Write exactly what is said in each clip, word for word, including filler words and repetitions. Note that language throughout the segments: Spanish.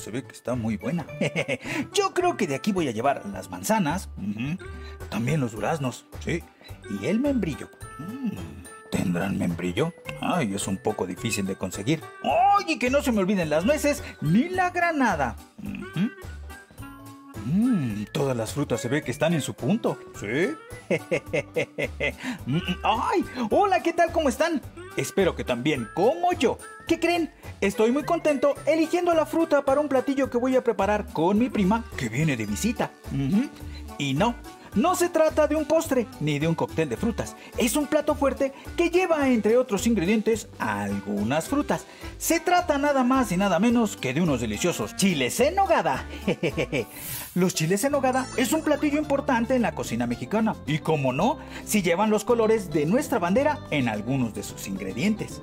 se ve que está muy buena. Yo creo que de aquí voy a llevar las manzanas, uh-huh, también los duraznos, sí, y el membrillo. ¿Tendrán membrillo? Ay, es un poco difícil de conseguir. ¡Ay! Oh, y que no se me olviden las nueces ni la granada. Uh-huh. Mmm, todas las frutas se ve que están en su punto. ¿Sí? ¡Ay! Hola, ¿qué tal? ¿Cómo están? Espero que también como yo. ¿Qué creen? Estoy muy contento eligiendo la fruta para un platillo que voy a preparar con mi prima que viene de visita. Uh-huh. Y no, no se trata de un postre ni de un cóctel de frutas. Es un plato fuerte que lleva, entre otros ingredientes, algunas frutas. Se trata nada más y nada menos que de unos deliciosos chiles en nogada. Los chiles en nogada es un platillo importante en la cocina mexicana. Y como no, si llevan los colores de nuestra bandera en algunos de sus ingredientes.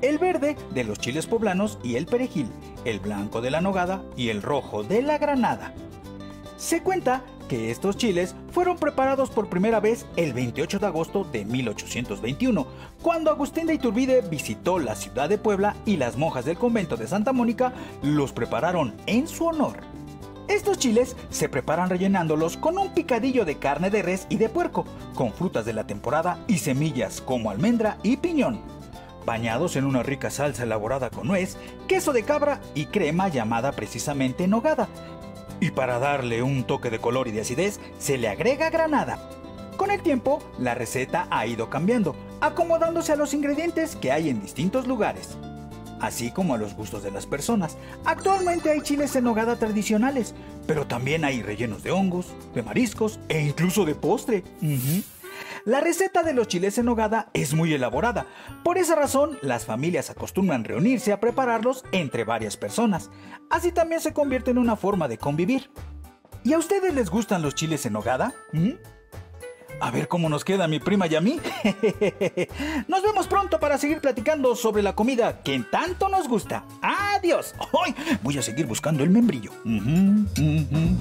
El verde de los chiles poblanos y el perejil. El blanco de la nogada y el rojo de la granada. Se cuenta que estos chiles fueron preparados por primera vez el veintiocho de agosto de mil ochocientos veintiuno, cuando Agustín de Iturbide visitó la ciudad de Puebla y las monjas del convento de Santa Mónica los prepararon en su honor. Estos chiles se preparan rellenándolos con un picadillo de carne de res y de puerco, con frutas de la temporada y semillas como almendra y piñón, bañados en una rica salsa elaborada con nuez, queso de cabra y crema llamada precisamente nogada. Y para darle un toque de color y de acidez, se le agrega granada. Con el tiempo, la receta ha ido cambiando, acomodándose a los ingredientes que hay en distintos lugares, así como a los gustos de las personas. Actualmente hay chiles en nogada tradicionales, pero también hay rellenos de hongos, de mariscos e incluso de postre. Uh-huh. La receta de los chiles en nogada es muy elaborada. Por esa razón, las familias acostumbran reunirse a prepararlos entre varias personas. Así también se convierte en una forma de convivir. ¿Y a ustedes les gustan los chiles en nogada? ¿Mm? A ver cómo nos queda a mi prima y a mí. Nos vemos pronto para seguir platicando sobre la comida que tanto nos gusta. ¡Adiós! Hoy voy a seguir buscando el membrillo. Uh-huh, uh-huh.